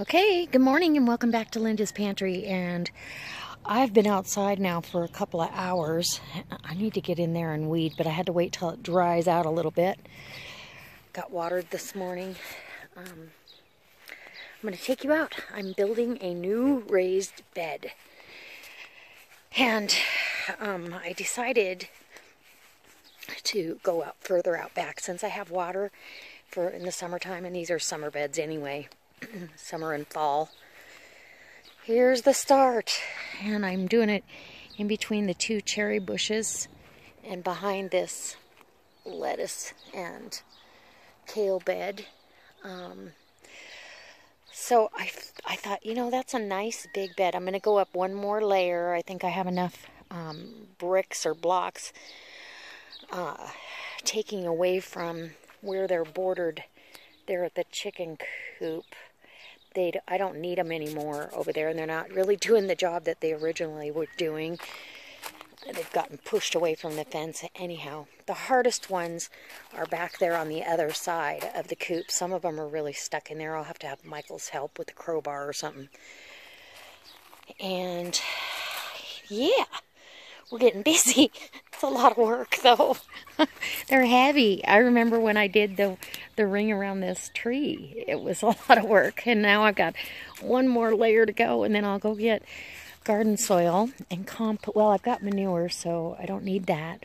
Okay, good morning and welcome back to Linda's Pantry, and I've been outside now for a couple of hours. I need to get in there and weed, but I had to wait till it dries out a little bit. Got watered this morning. I'm going to take you out. I'm building a new raised bed, and I decided to go out further out back since I have water for in the summertime, and these are summer beds anyway. Summer and fall. Here's the start, and I'm doing it in between the two cherry bushes and behind this lettuce and kale bed. So I thought, you know, that's a nice big bed. I'm going to go up one more layer. I think I have enough bricks or blocks taking away from where they're bordered there at the chicken coop. I don't need them anymore over there, and they're not really doing the job that they originally were doing. They've gotten pushed away from the fence anyhow. The hardest ones are back there on the other side of the coop. Some of them are really stuck in there. I'll have to have Michael's help with the crowbar or something. And yeah, we're getting busy. It's a lot of work though. They're heavy. I remember when I did the ring around this tree, it was a lot of work. And now I've got one more layer to go, and then I'll go get garden soil and compost. Well, I've got manure, so I don't need that.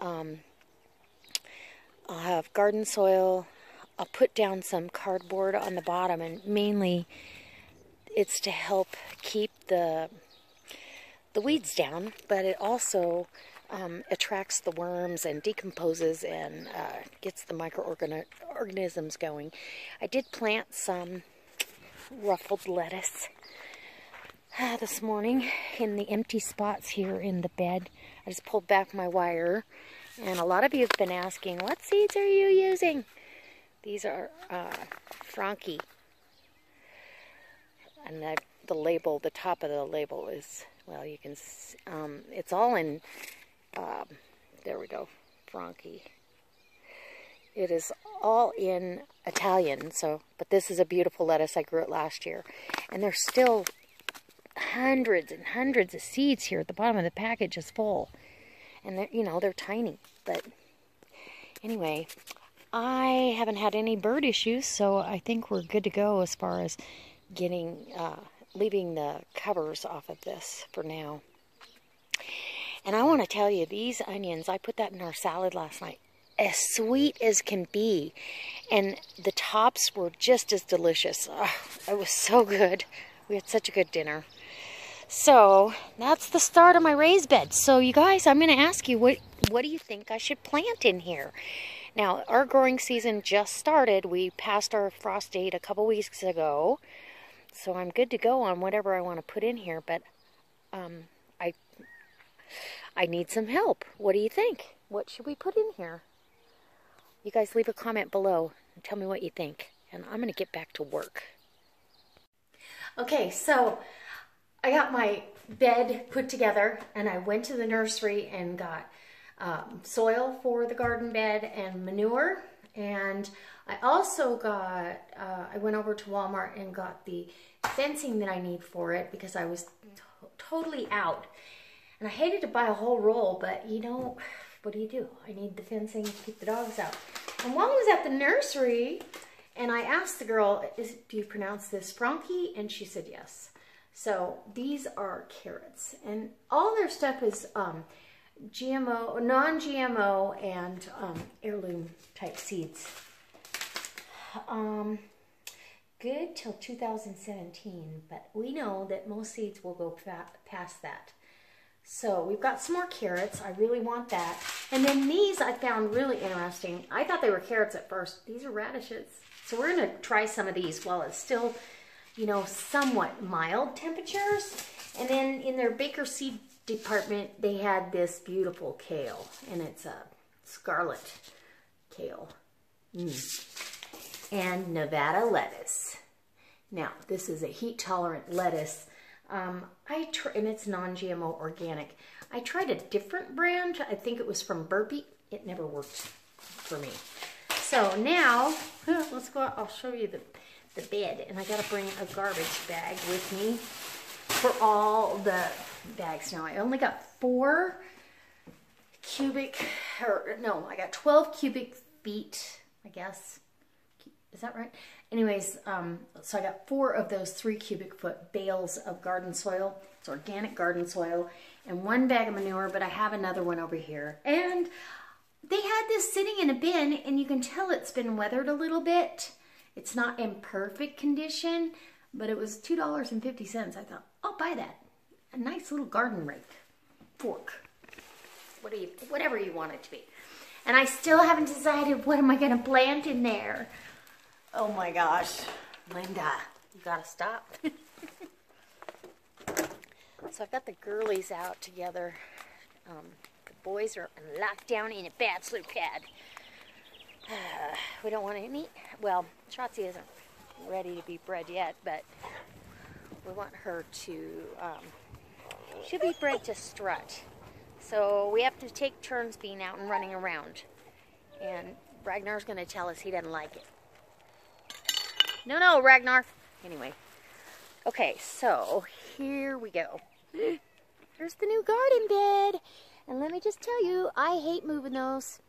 I'll have garden soil. I'll put down some cardboard on the bottom, and mainly it's to help keep the weeds down, but it also attracts the worms and decomposes and gets the microorganisms going. I did plant some ruffled lettuce this morning in the empty spots here in the bed. I just pulled back my wire, and a lot of you have been asking, what seeds are you using? These are Franke, and the label, the top of the label is, well, you can, it's all in, there we go, Bronki. It is all in Italian, so, but this is a beautiful lettuce. I grew it last year. And there's still hundreds and hundreds of seeds here at the bottom of the package is full. And, they're, you know, they're tiny. But anyway, I haven't had any bird issues, so I think we're good to go as far as getting, leaving the covers off of this for now. And I want to tell you, these onions, I put that in our salad last night, as sweet as can be. And the tops were just as delicious. Oh, it was so good. We had such a good dinner. So that's the start of my raised bed. So you guys, I'm going to ask you, what do you think I should plant in here? Now, our growing season just started. We passed our frost date a couple weeks ago. So I'm good to go on whatever I want to put in here, but I need some help. What do you think? What should we put in here? You guys leave a comment below and tell me what you think, and I'm going to get back to work. Okay, so I got my bed put together, and I went to the nursery and got soil for the garden bed and manure. And I also got, I went over to Walmart and got the fencing that I need for it because I was totally out. And I hated to buy a whole roll, but you know, what do? I need the fencing to keep the dogs out. And while I was at the nursery, and I asked the girl, do you pronounce this Franke? And she said yes. So these are carrots. And all their stuff is GMO, non-GMO, and heirloom type seeds. Good till 2017, but we know that most seeds will go past that. So we've got some more carrots. I really want that. And then these I found really interesting. I thought they were carrots at first. These are radishes. So we're going to try some of these while it's still, you know, somewhat mild temperatures. And then in their baker seed department, they had this beautiful kale, and it's a scarlet kale. And Nevada lettuce. Now, this is a heat-tolerant lettuce, and it's non-GMO organic. I tried a different brand. I think it was from Burpee. It never worked for me. So now, let's go out. I'll show you the the bed, and I gotta bring a garbage bag with me for all the bags. Now I only got 12 cubic feet, I guess. Is that right? Anyways, so I got 4 of those 3 cubic foot bales of garden soil. It's organic garden soil, and 1 bag of manure, but I have another one over here. And they had this sitting in a bin, and you can tell it's been weathered a little bit. It's not in perfect condition, but it was $2.50. I thought, I'll buy that. A nice little garden rake, fork, whatever you want it to be. And I still haven't decided what am I gonna plant in there. Oh my gosh, Linda, you gotta stop. So I've got the girlies out together. The boys are locked down in a bachelor pad. We don't want any, well, Shotzi isn't ready to be bred yet, but we want her to, she'll be bred to strut. So we have to take turns being out and running around. And Ragnar's gonna tell us he doesn't like it. No, no, Ragnar. Anyway. Okay, so here we go. Here's the new garden bed. And let me just tell you, I hate moving those.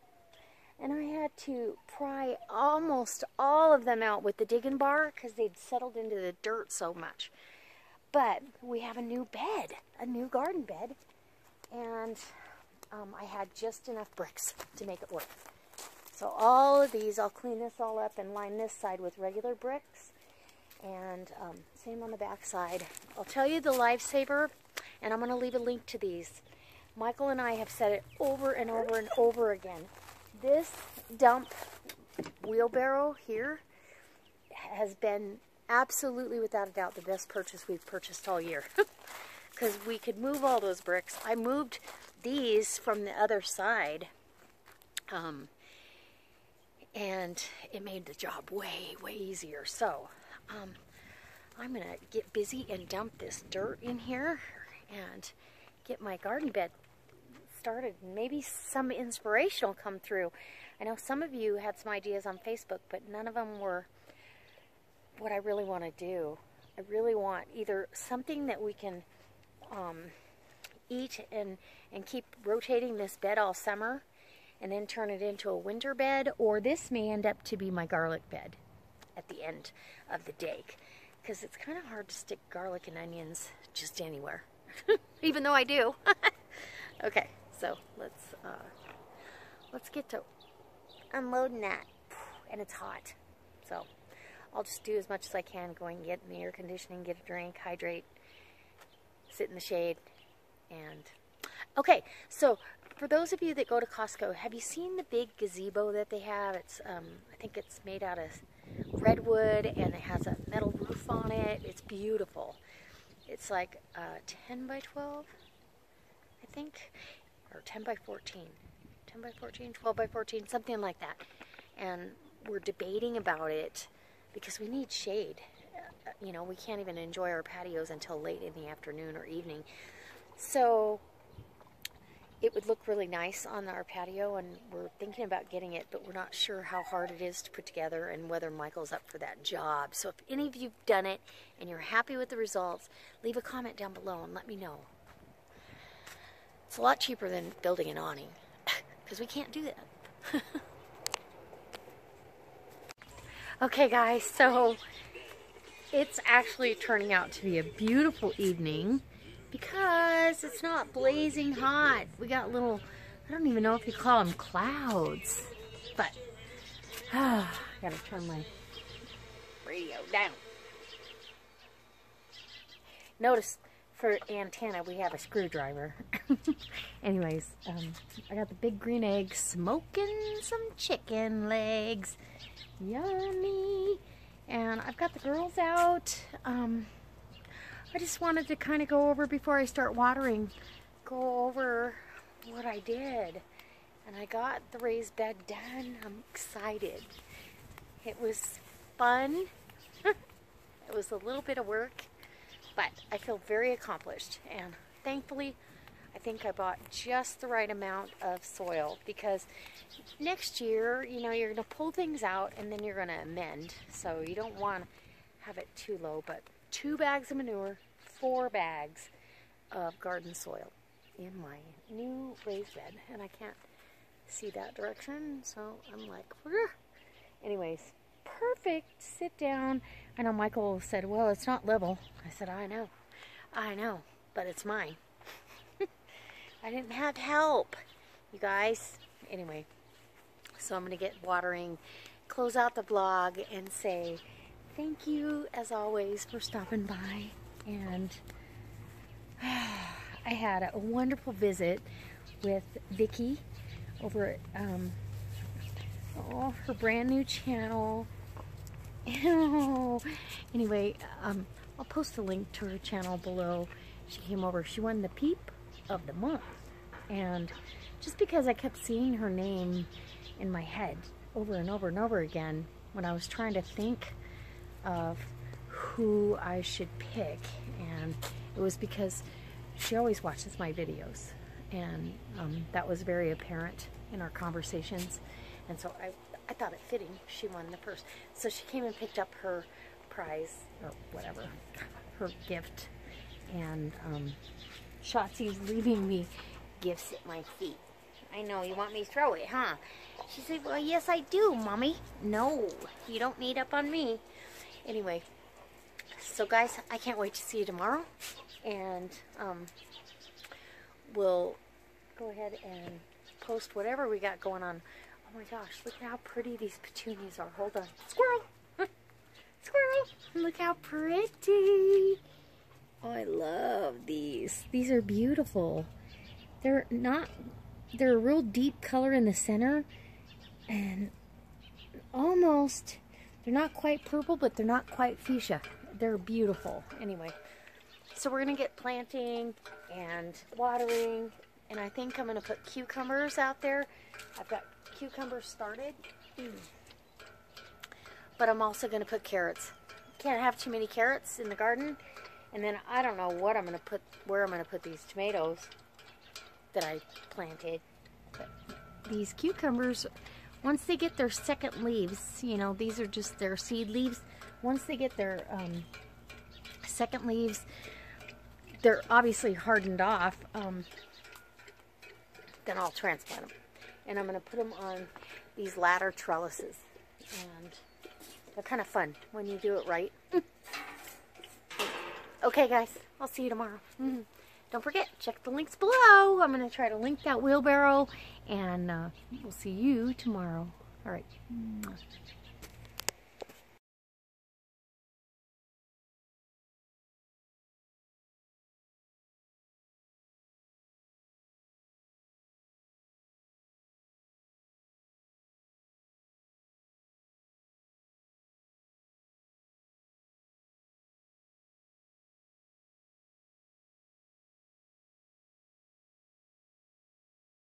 And I had to pry almost all of them out with the digging bar because they'd settled into the dirt so much. But we have a new bed, a new garden bed. And I had just enough bricks to make it work. So all of these, I'll clean this all up and line this side with regular bricks, and same on the back side. I'll tell you the lifesaver, and I'm gonna leave a link to these. Michael and I have said it over and over and over again. This dump wheelbarrow here has been absolutely, without a doubt, the best purchase we've purchased all year. Because we could move all those bricks. I moved these from the other side. And it made the job way, way easier. So I'm gonna get busy and dump this dirt in here and get my garden bed started. Maybe some inspiration will come through. I know some of you had some ideas on Facebook, but none of them were what I really wanna do. I really want either something that we can eat and keep rotating this bed all summer, and then turn it into a winter bed, or this may end up to be my garlic bed at the end of the day, because it's kind of hard to stick garlic and onions just anywhere, even though I do. Okay, so let's get to unloading that, and it's hot, so I'll just do as much as I can, go and get in the air conditioning, get a drink, hydrate, sit in the shade, and okay, so for those of you that go to Costco, have you seen the big gazebo that they have? It's, I think it's made out of redwood, and it has a metal roof on it. It's beautiful. It's like 10 by 12, I think, or 10 by 14, 10 by 14, 12 by 14, something like that. And we're debating about it because we need shade. You know, we can't even enjoy our patios until late in the afternoon or evening. So it would look really nice on our patio, and we're thinking about getting it, but we're not sure how hard it is to put together and whether Michael's up for that job. So if any of you've done it and you're happy with the results, leave a comment down below and let me know. It's a lot cheaper than building an awning because we can't do that. Okay guys, so it's actually turning out to be a beautiful evening. Because it's not blazing hot. We got little, I don't even know if you call them clouds. But, I gotta turn my radio down. Notice, for antenna, we have a screwdriver. Anyways, I got the big green egg smoking some chicken legs. Yummy. And I've got the girls out. I just wanted to kind of go over, before I start watering, go over what I did. And I got the raised bed done. I'm excited. It was fun. It was a little bit of work, but I feel very accomplished. And thankfully, I think I bought just the right amount of soil, because next year, you know, you're going to pull things out and then you're going to amend. So you don't want have it too low, but 2 bags of manure, 4 bags of garden soil in my new raised bed, and I can't see that direction, so I'm like, Rrr. Anyways, perfect sit down. I know Michael said, well, it's not level. I said, I know, but it's mine. I didn't have help, you guys. Anyway, so I'm gonna get watering, close out the vlog, and say thank you as always for stopping by. And I had a wonderful visit with Vicki over at her brand new channel. Anyway, I'll post a link to her channel below. She came over. She won the Peep of the Month. And just because I kept seeing her name in my head over and over and over again when I was trying to think of who I should pick, and it was because she always watches my videos, and that was very apparent in our conversations, and so I thought it fitting she won the purse. So she came and picked up her prize, or whatever, her gift, and Shotzi's leaving me gifts at my feet. I know, you want me to throw it, huh? She said, well, yes I do, Mommy. No, you don't need up on me. Anyway, so guys, I can't wait to see you tomorrow, and we'll go ahead and post whatever we got going on. Oh my gosh, look at how pretty these petunias are. Hold on. Squirrel! Squirrel! Look how pretty! Oh, I love these. These are beautiful. They're not, they're a real deep color in the center, and almost, they're not quite purple, but they're not quite fuchsia. They're beautiful. Anyway, so we're gonna get planting and watering, and I think I'm gonna put cucumbers out there. I've got cucumbers started, but I'm also gonna put carrots. Can't have too many carrots in the garden. And then I don't know what I'm gonna put, where I'm gonna put these tomatoes that I planted. But these cucumbers, once they get their second leaves, you know, these are just their seed leaves. Once they get their second leaves, they're obviously hardened off. Then I'll transplant them. And I'm gonna put them on these ladder trellises. And they're kind of fun when you do it right. Okay guys, I'll see you tomorrow. Don't forget, check the links below. I'm gonna try to link that wheelbarrow, and we'll see you tomorrow. All right.